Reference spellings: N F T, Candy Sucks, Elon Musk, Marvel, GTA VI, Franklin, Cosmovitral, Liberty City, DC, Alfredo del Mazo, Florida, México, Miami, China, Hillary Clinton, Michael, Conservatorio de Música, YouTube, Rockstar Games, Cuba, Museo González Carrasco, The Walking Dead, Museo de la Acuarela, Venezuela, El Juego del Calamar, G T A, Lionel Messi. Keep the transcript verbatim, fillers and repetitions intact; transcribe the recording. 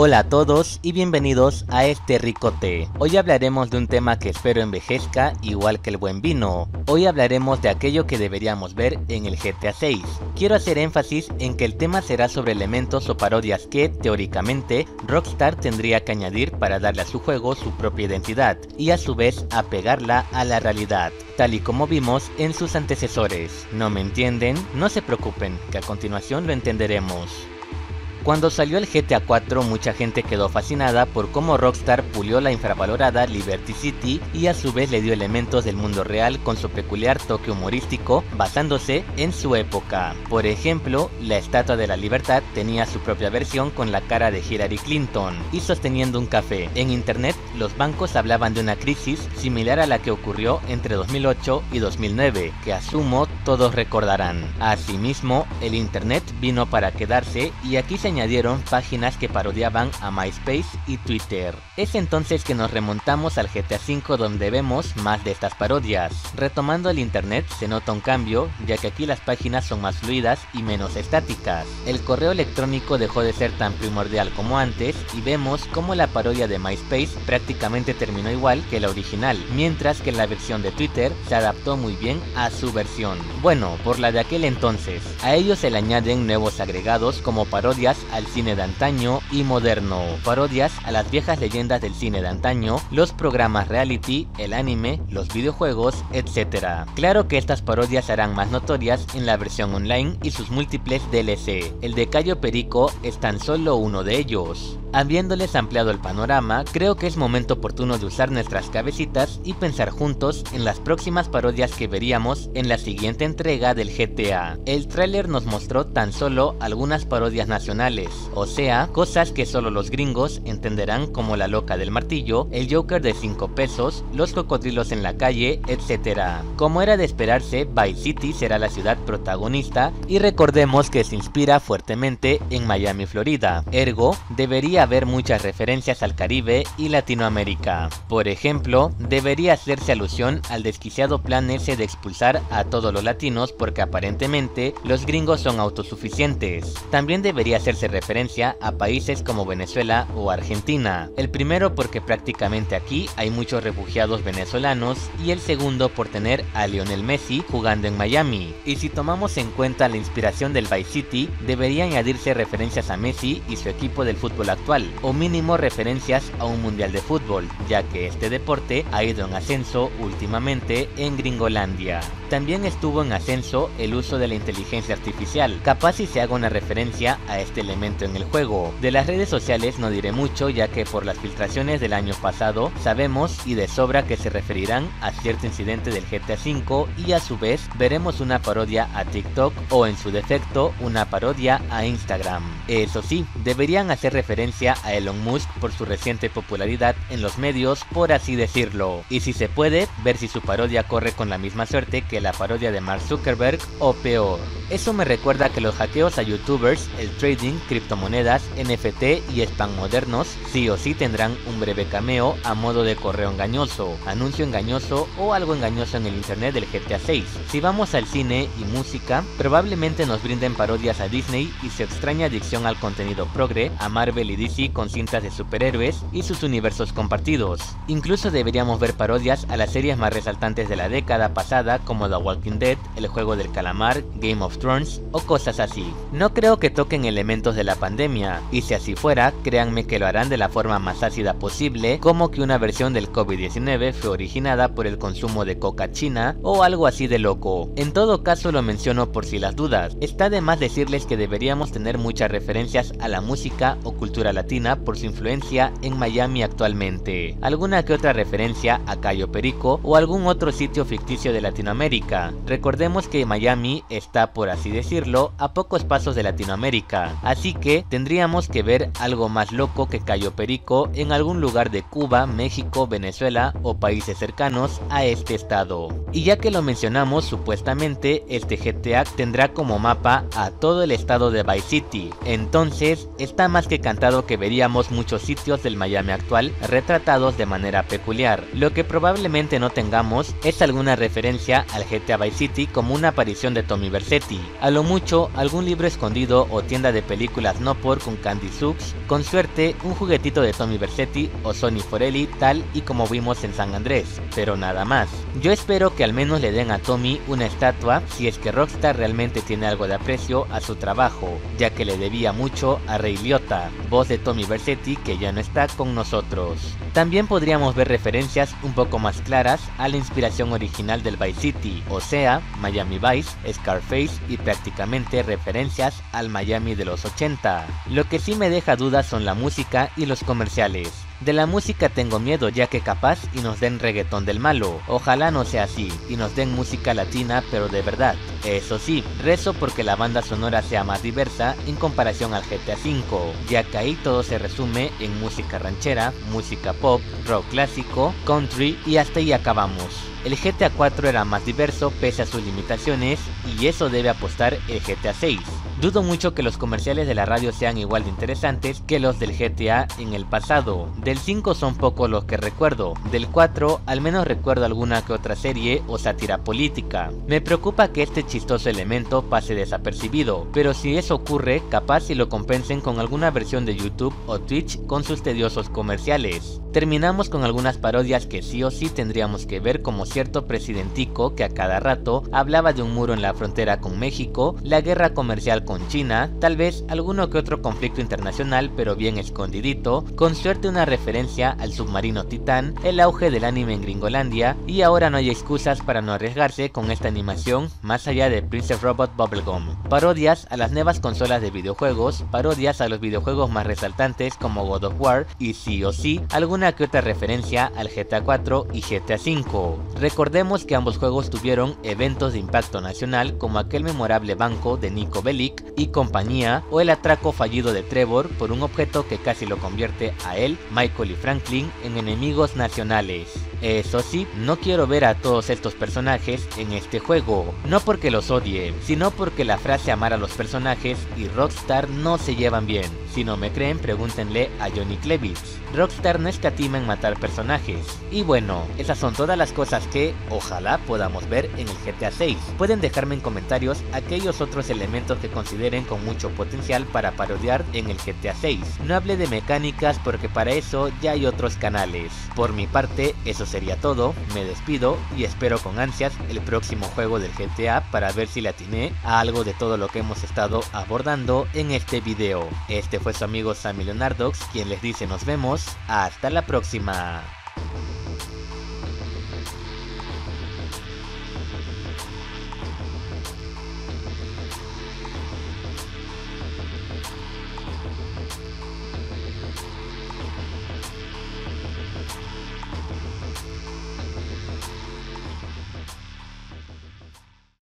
Hola a todos y bienvenidos a este rico té. Hoy hablaremos de un tema que espero envejezca igual que el buen vino. Hoy hablaremos de aquello que deberíamos ver en el G T A seis. Quiero hacer énfasis en que el tema será sobre elementos o parodias que, teóricamente, Rockstar tendría que añadir para darle a su juego su propia identidad y a su vez apegarla a la realidad, tal y como vimos en sus antecesores. ¿No me entienden? No se preocupen, que a continuación lo entenderemos. Cuando salió el G T A cuatro, mucha gente quedó fascinada por cómo Rockstar pulió la infravalorada Liberty City y a su vez le dio elementos del mundo real con su peculiar toque humorístico basándose en su época. Por ejemplo, la Estatua de la Libertad tenía su propia versión con la cara de Hillary Clinton y sosteniendo un café. En internet, los bancos hablaban de una crisis similar a la que ocurrió entre dos mil ocho y dos mil nueve, que asumo todos recordarán. Asimismo, el internet vino para quedarse y aquí se añadieron páginas que parodiaban a MySpace y Twitter. Es entonces que nos remontamos al G T A cinco, donde vemos más de estas parodias. Retomando el internet se nota un cambio, ya que aquí las páginas son más fluidas y menos estáticas. El correo electrónico dejó de ser tan primordial como antes y vemos cómo la parodia de MySpace prácticamente terminó igual que la original, mientras que la versión de Twitter se adaptó muy bien a su versión, bueno, por la de aquel entonces. A ello se le añaden nuevos agregados como parodias al cine de antaño y moderno, parodias a las viejas leyendas del cine de antaño, los programas reality, el anime, los videojuegos, etcétera. Claro que estas parodias serán más notorias en la versión online y sus múltiples D L C, el de Cayo Perico es tan solo uno de ellos. Habiéndoles ampliado el panorama, creo que es momento oportuno de usar nuestras cabecitas y pensar juntos en las próximas parodias que veríamos en la siguiente entrega del G T A. El tráiler nos mostró tan solo algunas parodias nacionales, o sea, cosas que solo los gringos entenderán, como la loca del martillo, el Joker de cinco pesos, los cocodrilos en la calle, etcétera. Como era de esperarse, Vice City será la ciudad protagonista y recordemos que se inspira fuertemente en Miami, Florida, ergo, debería haber muchas referencias al Caribe y Latinoamérica. Por ejemplo, debería hacerse alusión al desquiciado plan ese de expulsar a todos los latinos porque aparentemente los gringos son autosuficientes. También debería hacerse referencia a países como Venezuela o Argentina, el primero porque prácticamente aquí hay muchos refugiados venezolanos y el segundo por tener a Lionel Messi jugando en Miami. Y si tomamos en cuenta la inspiración del Vice City, debería añadirse referencias a Messi y su equipo del fútbol actual, o mínimo referencias a un mundial de fútbol, ya que este deporte ha ido en ascenso últimamente en Gringolandia. También estuvo en ascenso el uso de la inteligencia artificial, capaz si se haga una referencia a este elemento en el juego. De las redes sociales no diré mucho, ya que por las filtraciones del año pasado sabemos y de sobra que se referirán a cierto incidente del G T A cinco y a su vez veremos una parodia a TikTok o en su defecto una parodia a Instagram. Eso sí, deberían hacer referencia a Elon Musk por su reciente popularidad en los medios, por así decirlo, y si se puede, ver si su parodia corre con la misma suerte que la parodia de Mark Zuckerberg o peor. Eso me recuerda que los hackeos a youtubers, el trading, criptomonedas, N F T y spam modernos sí o sí tendrán un breve cameo a modo de correo engañoso, anuncio engañoso o algo engañoso en el internet del G T A seis. Si vamos al cine y música, probablemente nos brinden parodias a Disney y su extraña adicción al contenido progre, a Marvel y D C con cintas de superhéroes y sus universos compartidos. Incluso deberíamos ver parodias a las series más resaltantes de la década pasada como The Walking Dead, El Juego del Calamar, Game of Thrones o cosas así. No creo que toquen elementos de la pandemia y si así fuera, créanme que lo harán de la forma más ácida posible, como que una versión del COVID diecinueve fue originada por el consumo de coca china o algo así de loco. En todo caso lo menciono por si las dudas. Está de más decirles que deberíamos tener muchas referencias a la música o cultura latina por su influencia en Miami actualmente, alguna que otra referencia a Cayo Perico o algún otro sitio ficticio de Latinoamérica. Recordemos que Miami está, por así decirlo, a pocos pasos de Latinoamérica, así que tendríamos que ver algo más loco que Cayo Perico en algún lugar de Cuba, México, Venezuela o países cercanos a este estado. Y ya que lo mencionamos, supuestamente este G T A tendrá como mapa a todo el estado de Vice City, entonces está más que cantado que veríamos muchos sitios del Miami actual retratados de manera peculiar. Lo que probablemente no tengamos es alguna referencia al G T A Vice City como una aparición de Tommy Vercetti, a lo mucho algún libro escondido o tienda de películas no por con Candy Sucks, con suerte un juguetito de Tommy Vercetti o Sony Forelli tal y como vimos en San Andrés, pero nada más. Yo espero que al menos le den a Tommy una estatua si es que Rockstar realmente tiene algo de aprecio a su trabajo, ya que le debía mucho a Ray Liotta, voz de Tommy Vercetti que ya no está con nosotros. También podríamos ver referencias un poco más claras a la inspiración original del Vice City, o sea, Miami Vice, Scarface y prácticamente referencias al Miami de los ochenta. Lo que sí me deja dudas son la música y los comerciales. De la música tengo miedo ya que capaz y nos den reggaetón del malo, ojalá no sea así y nos den música latina pero de verdad. Eso sí, rezo porque la banda sonora sea más diversa en comparación al G T A cinco, ya que ahí todo se resume en música ranchera, música pop, rock clásico, country y hasta ahí acabamos. El G T A cuatro era más diverso pese a sus limitaciones y eso debe apostar el G T A seis. Dudo mucho que los comerciales de la radio sean igual de interesantes que los del G T A en el pasado. Del cinco son pocos los que recuerdo, del cuatro al menos recuerdo alguna que otra serie o sátira política. Me preocupa que este chistoso elemento pase desapercibido, pero si eso ocurre, capaz si lo compensen con alguna versión de YouTube o Twitch con sus tediosos comerciales. Terminamos con algunas parodias que sí o sí tendríamos que ver, como cierto presidentico que a cada rato hablaba de un muro en la frontera con México, la guerra comercial con China, tal vez alguno que otro conflicto internacional pero bien escondidito, con suerte una referencia al submarino Titán, el auge del anime en Gringolandia, y ahora no hay excusas para no arriesgarse con esta animación más allá de Princess Robot Bubblegum. Parodias a las nuevas consolas de videojuegos, parodias a los videojuegos más resaltantes como God of War y sí o sí, algunos una que otra referencia al G T A cuatro y G T A cinco. Recordemos que ambos juegos tuvieron eventos de impacto nacional como aquel memorable banco de Nico Bellic y compañía o el atraco fallido de Trevor por un objeto que casi lo convierte a él, Michael y Franklin en enemigos nacionales. Eso sí, no quiero ver a todos estos personajes en este juego, no porque los odie, sino porque la frase amar a los personajes y Rockstar no se llevan bien. Si no me creen, pregúntenle a Johnny Klevitz. Rockstar no escatima en matar personajes. Y bueno, esas son todas las cosas que ojalá podamos ver en el G T A seis. Pueden dejarme en comentarios aquellos otros elementos que consideren con mucho potencial para parodiar en el G T A seis. No hable de mecánicas porque para eso ya hay otros canales. Por mi parte, eso sería todo. Me despido y espero con ansias el próximo juego del G T A para ver si le atiné a algo de todo lo que hemos estado abordando en este video. Este fue su amigo Sammy Leonardox, quien les dice nos vemos, hasta la próxima.